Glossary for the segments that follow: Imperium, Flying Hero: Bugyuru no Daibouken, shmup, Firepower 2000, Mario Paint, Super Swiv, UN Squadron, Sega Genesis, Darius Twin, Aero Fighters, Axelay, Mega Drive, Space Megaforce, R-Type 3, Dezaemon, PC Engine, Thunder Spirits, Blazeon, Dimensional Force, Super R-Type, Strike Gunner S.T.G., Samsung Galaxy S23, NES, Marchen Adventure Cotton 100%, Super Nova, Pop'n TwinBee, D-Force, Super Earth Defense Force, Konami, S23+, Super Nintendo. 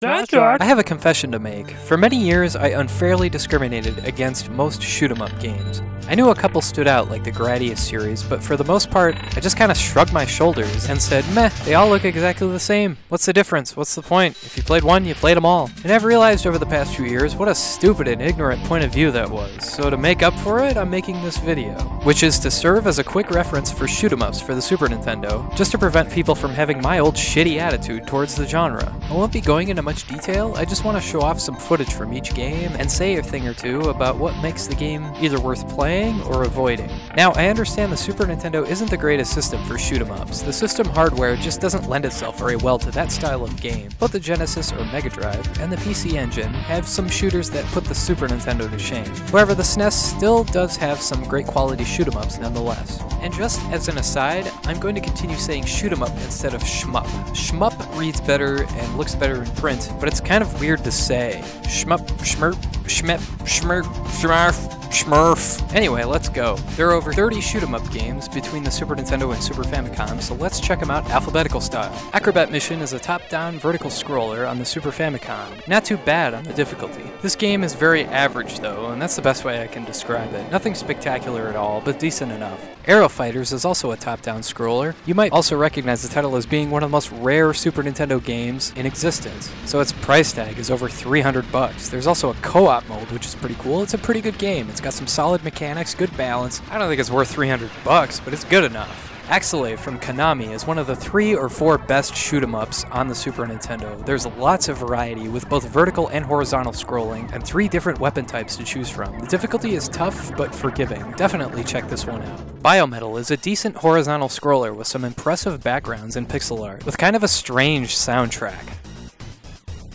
I have a confession to make. For many years, I unfairly discriminated against most shoot-'em-up games. I knew a couple stood out like the Gradius series, but for the most part, I just kinda shrugged my shoulders and said, meh, they all look exactly the same. What's the difference? What's the point? If you played one, you played them all. And I've realized over the past few years what a stupid and ignorant point of view that was, so to make up for it, I'm making this video, which is to serve as a quick reference for shoot-'em-ups for the Super Nintendo, just to prevent people from having my old shitty attitude towards the genre. I won't be going into much detail, I just want to show off some footage from each game and say a thing or two about what makes the game either worth playing or avoiding. Now, I understand the Super Nintendo isn't the greatest system for shoot-'em-ups. The system hardware just doesn't lend itself very well to that style of game, but the Genesis or Mega Drive and the PC Engine have some shooters that put the Super Nintendo to shame. However, the SNES still does have some great quality shoot-'em-ups nonetheless. And just as an aside, I'm going to continue saying shoot-'em-up instead of shmup. Shmup reads better and looks better in print, but it's kind of weird to say. Shmup, shmurp, shmep, shmurp, shmarf. Schmurf. Anyway, let's go. There are over 30 shoot-'em-up games between the Super Nintendo and Super Famicom, so let's check them out alphabetical style. Acrobat Mission is a top-down vertical scroller on the Super Famicom. Not too bad on the difficulty. This game is very average though, and that's the best way I can describe it. Nothing spectacular at all, but decent enough. Aero Fighters is also a top-down scroller. You might also recognize the title as being one of the most rare Super Nintendo games in existence, so its price tag is over $300. There's also a co-op mode, which is pretty cool. It's a pretty good game. It's got some solid mechanics, good balance. I don't think it's worth $300, but it's good enough. Axelay from Konami is one of the 3 or 4 best shoot-'em-ups on the Super Nintendo. There's lots of variety with both vertical and horizontal scrolling, and 3 different weapon types to choose from. The difficulty is tough, but forgiving. Definitely check this one out. BioMetal is a decent horizontal scroller with some impressive backgrounds and pixel art, with kind of a strange soundtrack.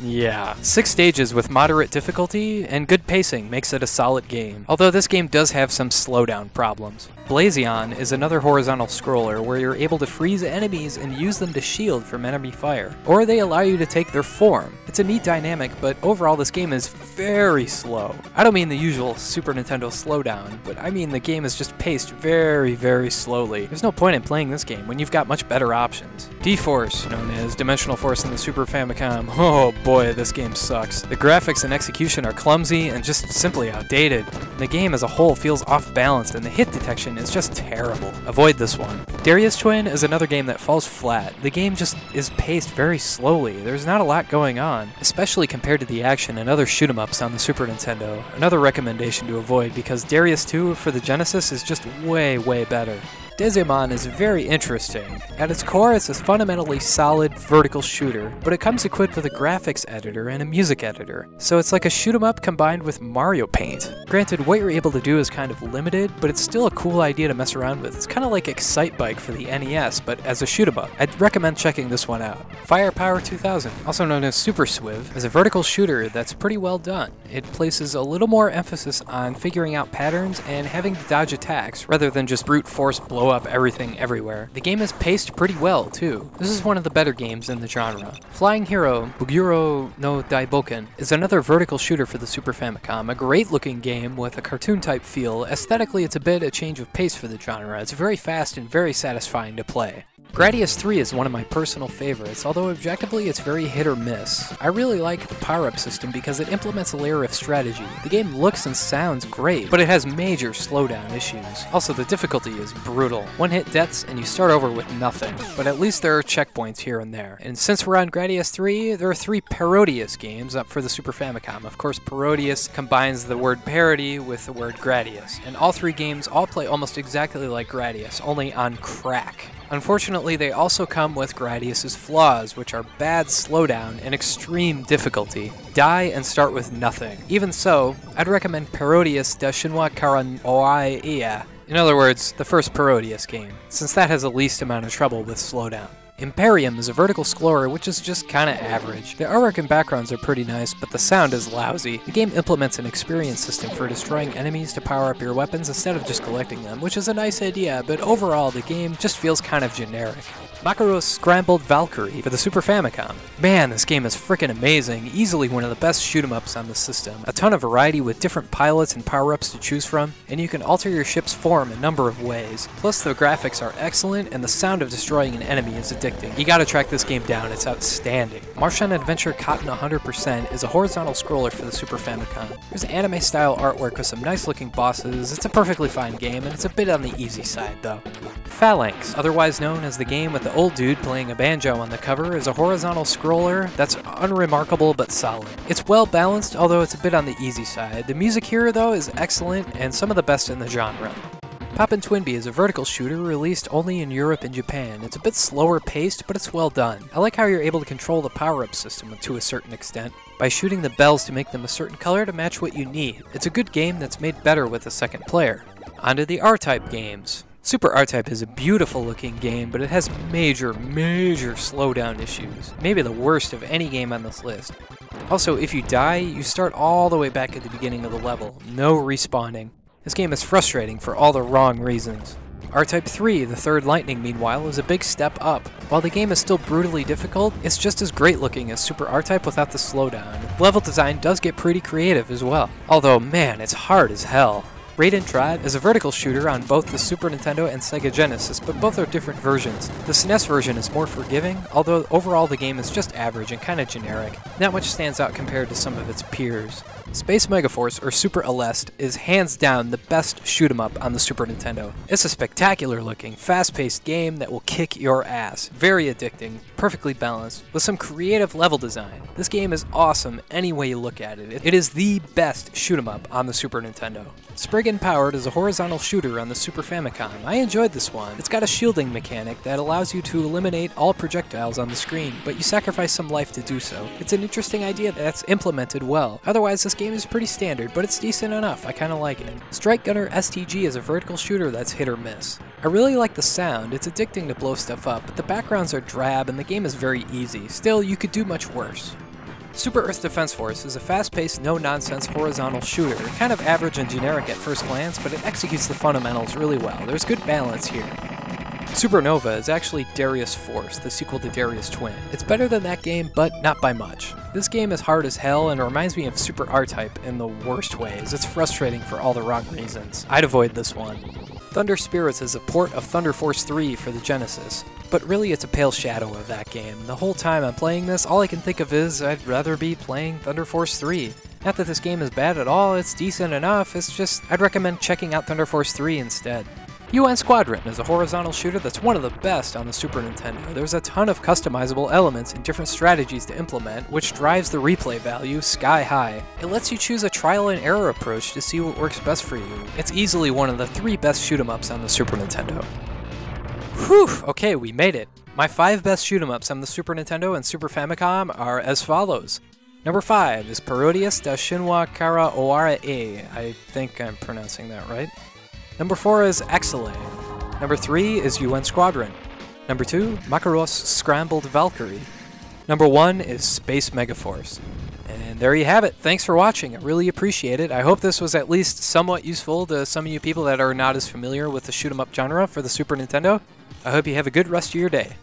Yeah. 6 stages with moderate difficulty and good pacing makes it a solid game, although this game does have some slowdown problems. Blazeon is another horizontal scroller where you're able to freeze enemies and use them to shield from enemy fire, or they allow you to take their form. It's a neat dynamic, but overall this game is very slow. I don't mean the usual Super Nintendo slowdown, but I mean the game is just paced very, very slowly. There's no point in playing this game when you've got much better options. D-Force, known as Dimensional Force in the Super Famicom, oh boy, this game sucks. The graphics and execution are clumsy and just simply outdated. The game as a whole feels off-balanced, and the hit detection is just terrible. Avoid this one. Darius Twin is another game that falls flat. The game just is paced very slowly. There's not a lot going on, especially compared to the action and other shoot-'em-ups on the Super Nintendo. Another recommendation to avoid because Darius 2 for the Genesis is just way, way better. Dezaemon is very interesting. At its core, it's a fundamentally solid vertical shooter, but it comes equipped with a graphics editor and a music editor, so it's like a shoot-'em-up combined with Mario Paint. Granted, what you're able to do is kind of limited, but it's still a cool idea to mess around with. It's kind of like Excitebike for the NES, but as a shoot-'em-up. I'd recommend checking this one out. Firepower 2000, also known as Super Swiv, is a vertical shooter that's pretty well done. It places a little more emphasis on figuring out patterns and having to dodge attacks, rather than just brute force blow up everything everywhere. The game is paced pretty well, too. This is one of the better games in the genre. Flying Hero: Bugyuru no Daibouken is another vertical shooter for the Super Famicom, a great-looking game with a cartoon-type feel. Aesthetically, it's a bit a change of pace for the genre. It's very fast and very satisfying to play. Gradius 3 is one of my personal favorites, although objectively it's very hit or miss. I really like the power-up system because it implements a layer of strategy. The game looks and sounds great, but it has major slowdown issues. Also, the difficulty is brutal. One-hit deaths and you start over with nothing, but at least there are checkpoints here and there. And since we're on Gradius 3, there are 3 Parodius games up for the Super Famicom. Of course, Parodius combines the word parody with the word Gradius, and all 3 games all play almost exactly like Gradius, only on crack. Unfortunately, they also come with Gradius's flaws, which are bad slowdown and extreme difficulty. Die and start with nothing. Even so, I'd recommend Parodius Da! Shinwa kara Owarai e. In other words, the first Parodius game, since that has the least amount of trouble with slowdown. Imperium is a vertical scroller which is just kinda average. The artwork and backgrounds are pretty nice, but the sound is lousy. The game implements an experience system for destroying enemies to power up your weapons instead of just collecting them, which is a nice idea, but overall the game just feels kind of generic. Macross: Scrambled Valkyrie for the Super Famicom. Man, this game is frickin' amazing, easily one of the best shoot-em-ups on the system. A ton of variety with different pilots and power-ups to choose from, and you can alter your ship's form a number of ways. Plus, the graphics are excellent, and the sound of destroying an enemy is addicting. You gotta track this game down, it's outstanding. Marchen Adventure Cotton 100% is a horizontal scroller for the Super Famicom. There's anime-style artwork with some nice-looking bosses. It's a perfectly fine game, and it's a bit on the easy side, though. Phalanx, otherwise known as the game with the old dude playing a banjo on the cover, is a horizontal scroller that's unremarkable but solid. It's well balanced, although it's a bit on the easy side. The music here, though, is excellent and some of the best in the genre. Pop'n TwinBee is a vertical shooter released only in Europe and Japan. It's a bit slower paced, but it's well done. I like how you're able to control the power-up system to a certain extent by shooting the bells to make them a certain color to match what you need. It's a good game that's made better with a second player. Onto the R-Type games. Super R-Type is a beautiful looking game, but it has major slowdown issues. Maybe the worst of any game on this list. Also, if you die, you start all the way back at the beginning of the level. No respawning. This game is frustrating for all the wrong reasons. R-Type 3, The Third Lightning, meanwhile, is a big step up. While the game is still brutally difficult, it's just as great looking as Super R-Type without the slowdown. Level design does get pretty creative as well. Although, man, it's hard as hell. Raiden Tribe is a vertical shooter on both the Super Nintendo and Sega Genesis, but both are different versions. The SNES version is more forgiving, although overall the game is just average and kinda generic. Not much stands out compared to some of its peers. Space Megaforce, or Super Aleste, is hands down the best shoot-em-up on the Super Nintendo. It's a spectacular looking, fast-paced game that will kick your ass. Very addicting, perfectly balanced, with some creative level design. This game is awesome any way you look at it. It is the best shoot-em-up on the Super Nintendo. Spriggan Powered is a horizontal shooter on the Super Famicom. I enjoyed this one. It's got a shielding mechanic that allows you to eliminate all projectiles on the screen, but you sacrifice some life to do so. It's an interesting idea that's implemented well. Otherwise, this game is pretty standard, but it's decent enough. I kinda like it. Strike Gunner STG is a vertical shooter that's hit or miss. I really like the sound. It's addicting to blow stuff up, but the backgrounds are drab and the game is very easy. Still, you could do much worse. Super Earth Defense Force is a fast-paced, no-nonsense horizontal shooter, kind of average and generic at first glance, but it executes the fundamentals really well. There's good balance here. Supernova is actually Darius Force, the sequel to Darius Twin. It's better than that game, but not by much. This game is hard as hell and reminds me of Super R-Type in the worst ways. It's frustrating for all the wrong reasons. I'd avoid this one. Thunder Spirits is a port of Thunder Force 3 for the Genesis, but really it's a pale shadow of that game. The whole time I'm playing this, all I can think of is I'd rather be playing Thunder Force 3. Not that this game is bad at all, it's decent enough, it's just I'd recommend checking out Thunder Force 3 instead. UN Squadron is a horizontal shooter that's one of the best on the Super Nintendo. There's a ton of customizable elements and different strategies to implement, which drives the replay value sky high. It lets you choose a trial and error approach to see what works best for you. It's easily one of the 3 best shoot-em-ups on the Super Nintendo. Whew! Okay, we made it! My 5 best shoot-em-ups on the Super Nintendo and Super Famicom are as follows. Number 5 is Parodius Da! Shinwa kara Owarai e. I think I'm pronouncing that right. Number 4 is Axelay. Number 3 is UN Squadron. Number 2, Macross Scrambled Valkyrie. Number 1 is Space Megaforce. And there you have it. Thanks for watching. I really appreciate it. I hope this was at least somewhat useful to some of you people that are not as familiar with the shoot 'em up genre for the Super Nintendo. I hope you have a good rest of your day.